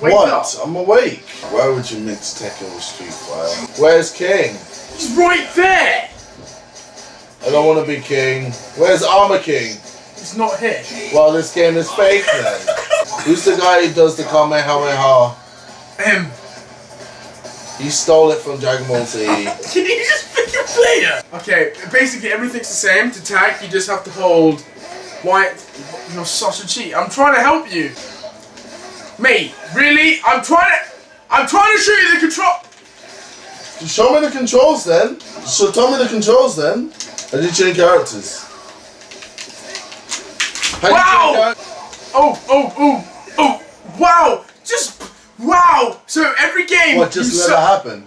What? I'm awake. Why would you mix Tekken with Street Fighter? Where's King? He's right there! I don't want to be King. Where's Armor King? He's not here. Well, this game is fake then. Who's the guy who does the Kamehameha? Him. He stole it from Dragon Ball Z. Can you just pick your player? Okay, basically everything's the same. To tag, you just have to hold white, you know, sausage cheek. I'm trying to help you. Mate, really? I'm trying to show you the control. Show me the controls then. So tell me the controls then. I did change characters. Wow! Oh! Wow! Wow! So every game. What, just let it happen?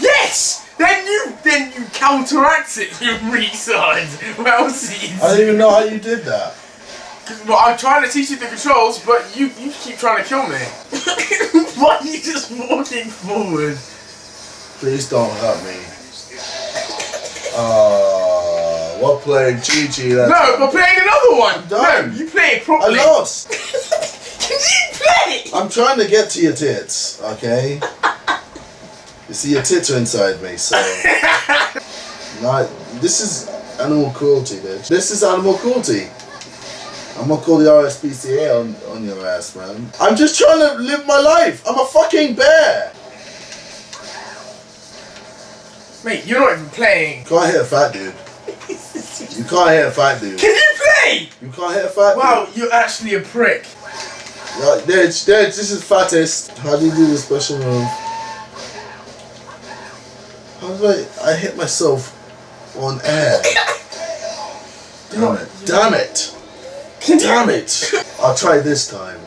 Yes! Then you counteract it, you retard. Well seen. I don't even know how you did that. Well, I'm trying to teach you the controls, but you keep trying to kill me. Why are you just walking forward? Please don't hurt me. We're playing GG. No, we're playing another one. I'm done. No, you play it properly. I lost. Can you play? I'm trying to get to your tits, okay? You see, your tits are inside me, so. Not, this is animal cruelty, bitch. This is animal cruelty. I'm gonna call the RSPCA on your ass, man. I'm just trying to live my life. I'm a fucking bear. Mate, you're not even playing. Can't hit a fat dude. You can't hit a fat dude. Can you play? You can't hit a fat dude. Wow, you're actually a prick. Right, there, this is fattest. How do you do the special move? How do I hit myself on air. Damn it. Damn it! I'll try this time.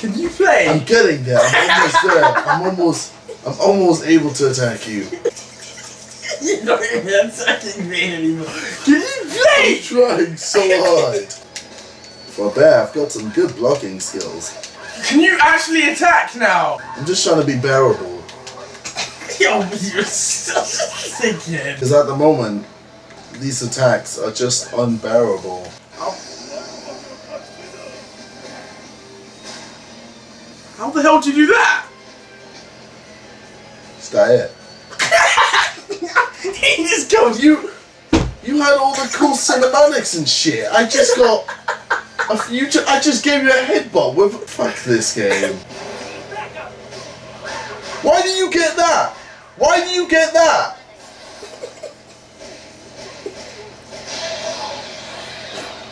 Can you play? I'm getting there. I'm almost there. I'm almost able to attack you. You're not even attacking me anymore. Can you play? I'm trying so hard. For a bear, I've got some good blocking skills. Can you actually attack now? I'm just trying to be bearable. Yo, you're such a dickhead. Because at the moment, these attacks are just unbearable. How the hell did you do that? Is that it? He just killed you. You had all the cool cinematics and shit. I just got a future. I just gave you a headbutt with. Fuck this game. Why do you get that? Why do you get that?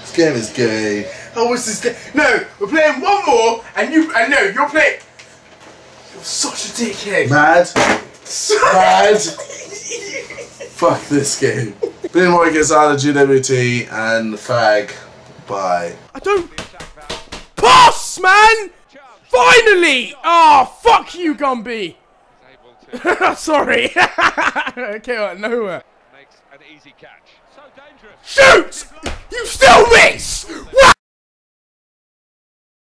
This game is gay. How is this game? No, we're playing one more, and you. And no, you're playing. You're such a dickhead. Mad. Fuck this game. Binway gets out of GWT and fag. Bye. I don't. Pass, man. Finally. Ah, oh, fuck you, Gumby. Sorry. Okay, out of nowhere. Makes an easy catch. So dangerous. Shoot! You still miss! What?